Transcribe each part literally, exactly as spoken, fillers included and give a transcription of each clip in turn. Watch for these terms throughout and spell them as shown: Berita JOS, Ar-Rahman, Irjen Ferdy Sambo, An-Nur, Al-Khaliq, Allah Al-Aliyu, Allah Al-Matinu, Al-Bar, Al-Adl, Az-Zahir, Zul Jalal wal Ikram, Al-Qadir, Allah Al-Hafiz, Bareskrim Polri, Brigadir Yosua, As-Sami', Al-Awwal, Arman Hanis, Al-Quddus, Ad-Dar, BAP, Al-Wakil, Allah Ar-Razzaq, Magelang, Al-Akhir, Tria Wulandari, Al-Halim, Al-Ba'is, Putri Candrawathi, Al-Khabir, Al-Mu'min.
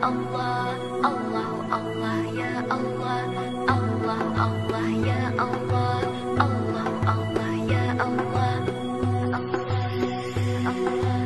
Allah, Allah, Allah, ya Allah, Allah, Allah, ya Allah, Allah, Allah, ya Allah, Allah, Allah.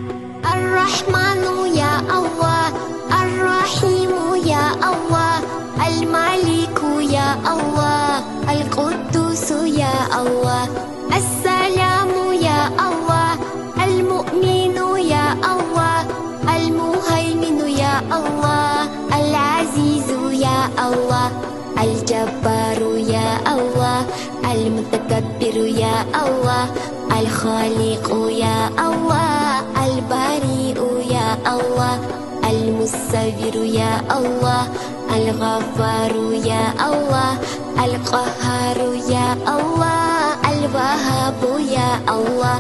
Ar-Rahmanu ya Allah, Ar-Rahimu ya Allah, Al-Maliku ya Allah, Al-Quddusu ya Allah, As-Salamu ya Allah, Al-Mu'minu ya Allah, Al-Muhaiminu ya Allah, Al-Azizu ya Allah, Al-Jabbaru ya Allah, Al-Mutakabbiru ya Allah, Al-Khaliqu ya Allah, Al-Bari'u ya Allah, Al-Musawwir ya Allah, Al-Ghafar ya Allah, Al-Qahhar ya Allah, Al-Wahhab ya Allah,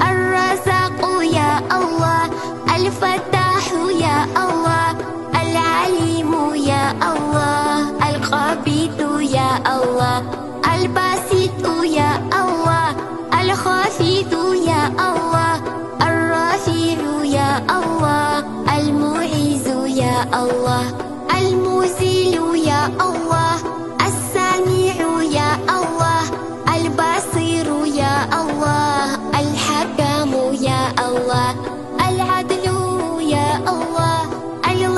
Ar-Razzaq ya Allah, Al-Fatah ya Allah, Al-Alimu ya Allah, Al-Qabid ya Allah, Al-Basit ya Allah, Al-Khafid ya Allah, Ar-Rafi ya Allah, Al-Mu'idu ya Allah, Al-Muzilu ya Allah, As-Sami'u ya Allah, Al-Basiru ya Allah, Al-Hakamu ya Allah, Al-Adlu ya Allah,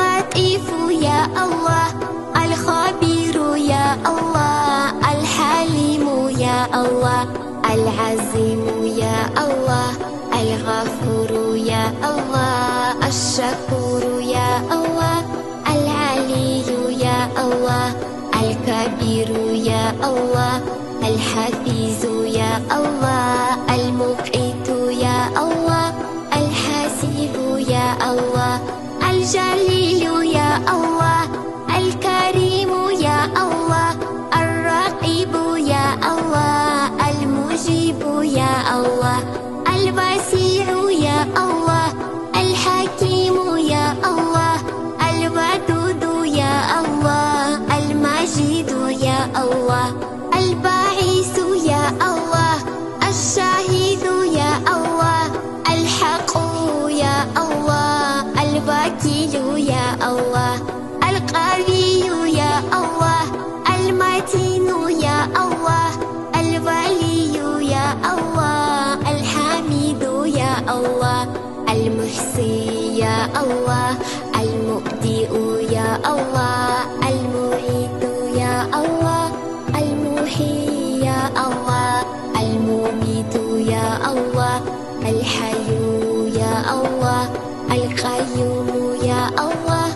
Al-Latifu ya Allah, Al-Khabiru ya Allah, Al-Halimu ya Allah, Al-Azimu ya Allah, Al-Ghafur ya Allah, Al-Syakur ya Allah, Al-Aliyu ya Allah, Al-Kabir ya Allah, Al-Hafiz ya Allah, Al-Muqit ya Allah, Al-Hasib ya Allah, Al-Jalil ya Allah, Al-Karim ya Allah, Ar-Raqib ya Allah, Al-Mujib ya Allah, Al-Wasi'u ya Allah, Al-Hakimu ya Allah, Al-Wadudu ya Allah, Al-Majidu ya Allah, Al-Ba'isu ya Allah, Al-Syahidu ya Allah, Al-Haqqu ya Allah, Al-Wakilu ya Allah, Al-Qawiyyu ya Allah, Al-Matinu ya Allah, Al-Waliyu ya Allah, Al-Hamidu ya Allah, Al-Muhsi ya Allah, Al-Mubdi'u ya Allah, Al-Mu'idu ya Allah, Al-Muhyi ya Allah, Al-Mumitu ya Allah, Al-Hayyu ya Allah, Al-Qayyum ya Allah,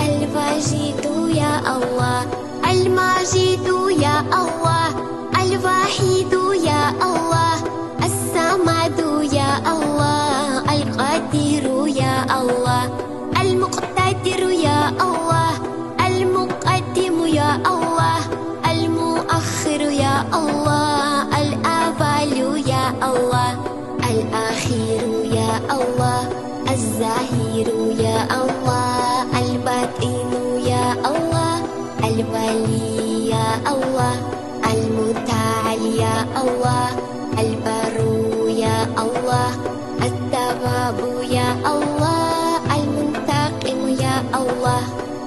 Al-Majid ya Allah, Al-Majid ya Allah, Al-Wahid ya Allah, As-Samad ya Allah, Al-Qadir ya Allah, Al-Muqtadir ya Allah, Al-Muqaddim ya Allah, Al-Muakhir ya Allah, Al-Awwal ya Allah, Al-Akhir ya Allah, Az-Zahir ya Allah, Al-Batinu ya Allah, Al-Wali ya Allah, Al-Muta'al ya Allah, Al-Baru ya Allah, At-Tawwabu ya Allah, Al-Muntaqim ya Allah,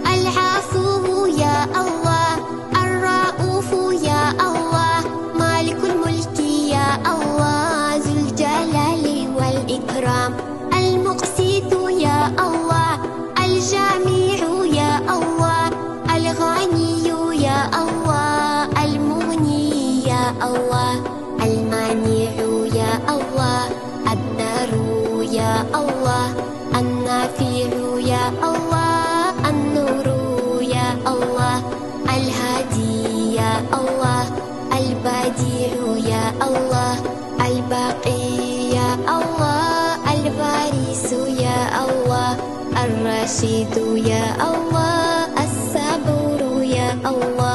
Al-Afu ya Allah, Ar-Ra'ufu ya Allah, Malikul Mulki ya Allah, Zul Jalali wal Ikram, Al-Muqsitu ya Allah, Al-Jami'u ya Allah, Al-Ghaniyu ya Allah, Al-Mughni ya Allah, Al-Mani'u ya Allah, Ad-Daru ya Allah, An-Nafi'u ya Allah, An-Nuru ya Allah, Al-Hadi ya Allah, Al-Badi'u ya Allah, Al-Baqi ya Allah, Al-Warisu ya Allah, Ar-Rashidu ya Allah, As-Saburu ya Allah,